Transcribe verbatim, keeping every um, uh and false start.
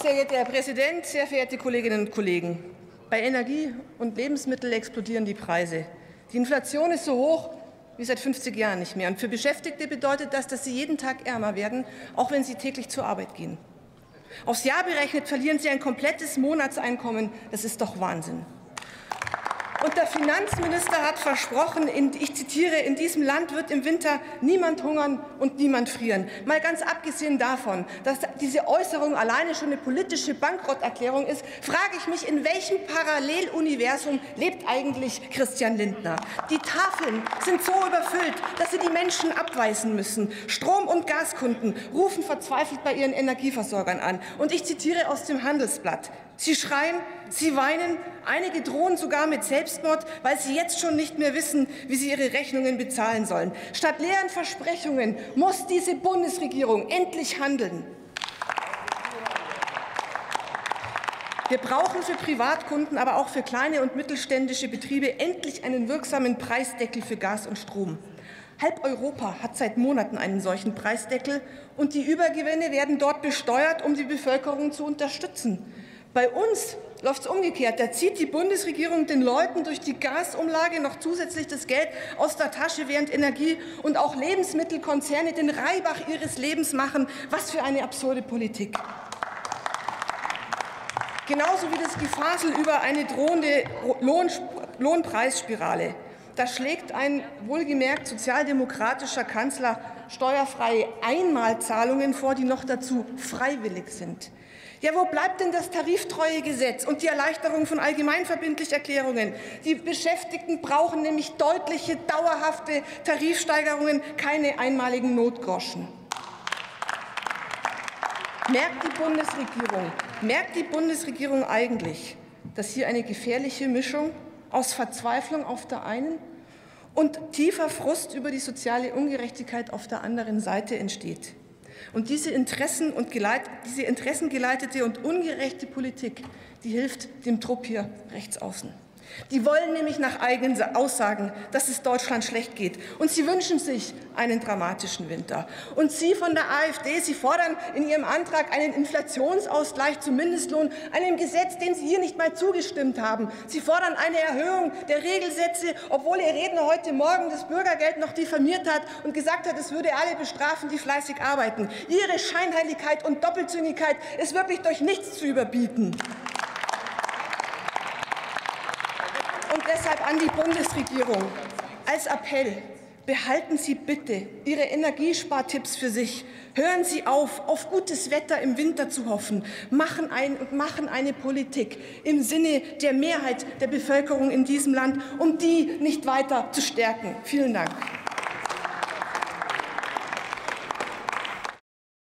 Sehr geehrter Herr Präsident, sehr verehrte Kolleginnen und Kollegen! Bei Energie und Lebensmitteln explodieren die Preise. Die Inflation ist so hoch wie seit fünfzig Jahren nicht mehr. Und für Beschäftigte bedeutet das, dass sie jeden Tag ärmer werden, auch wenn sie täglich zur Arbeit gehen. Aufs Jahr berechnet verlieren sie ein komplettes Monatseinkommen. Das ist doch Wahnsinn. Und der Finanzminister hat versprochen, ich zitiere, in diesem Land wird im Winter niemand hungern und niemand frieren. Mal ganz abgesehen davon, dass diese Äußerung alleine schon eine politische Bankrotterklärung ist, frage ich mich, in welchem Paralleluniversum lebt eigentlich Christian Lindner? Die Tafeln sind so überfüllt, dass sie die Menschen abweisen müssen. Strom- und Gaskunden rufen verzweifelt bei ihren Energieversorgern an. Und ich zitiere aus dem Handelsblatt. Sie schreien, sie weinen, einige drohen sogar mit Selbstmord, weil sie jetzt schon nicht mehr wissen, wie sie ihre Rechnungen bezahlen sollen. Statt leeren Versprechungen muss diese Bundesregierung endlich handeln. Wir brauchen für Privatkunden, aber auch für kleine und mittelständische Betriebe endlich einen wirksamen Preisdeckel für Gas und Strom. Halb Europa hat seit Monaten einen solchen Preisdeckel, und die Übergewinne werden dort besteuert, um die Bevölkerung zu unterstützen. Bei uns läuft es umgekehrt. Da zieht die Bundesregierung den Leuten durch die Gasumlage noch zusätzlich das Geld aus der Tasche, während Energie- und auch Lebensmittelkonzerne den Reibach ihres Lebens machen. Was für eine absurde Politik! Genauso wie das Gefasel über eine drohende Lohnpreisspirale. Da schlägt ein wohlgemerkt sozialdemokratischer Kanzler steuerfreie Einmalzahlungen vor, die noch dazu freiwillig sind. Ja, wo bleibt denn das tariftreue Gesetz und die Erleichterung von allgemeinverbindlichen Erklärungen? Die Beschäftigten brauchen nämlich deutliche, dauerhafte Tarifsteigerungen, keine einmaligen Notgroschen. Merkt die Bundesregierung, merkt die Bundesregierung eigentlich, dass hier eine gefährliche Mischung aus Verzweiflung auf der einen und tiefer Frust über die soziale Ungerechtigkeit auf der anderen Seite entsteht? Und diese, Interessen und geleit, diese interessengeleitete und ungerechte Politik, die hilft dem Trupp hier rechts außen. Die wollen nämlich nach eigenen Aussagen, dass es Deutschland schlecht geht. Und sie wünschen sich einen dramatischen Winter. Und Sie von der AfD, Sie fordern in Ihrem Antrag einen Inflationsausgleich zum Mindestlohn, einem Gesetz, dem Sie hier nicht mal zugestimmt haben. Sie fordern eine Erhöhung der Regelsätze, obwohl Ihr Redner heute Morgen das Bürgergeld noch diffamiert hat und gesagt hat, es würde alle bestrafen, die fleißig arbeiten. Ihre Scheinheiligkeit und Doppelzüngigkeit ist wirklich durch nichts zu überbieten. Deshalb an die Bundesregierung als Appell: Behalten Sie bitte Ihre Energiespartipps für sich. Hören Sie auf, auf gutes Wetter im Winter zu hoffen. Machen ein, machen eine Politik im Sinne der Mehrheit der Bevölkerung in diesem Land, um die nicht weiter zu stärken. Vielen Dank.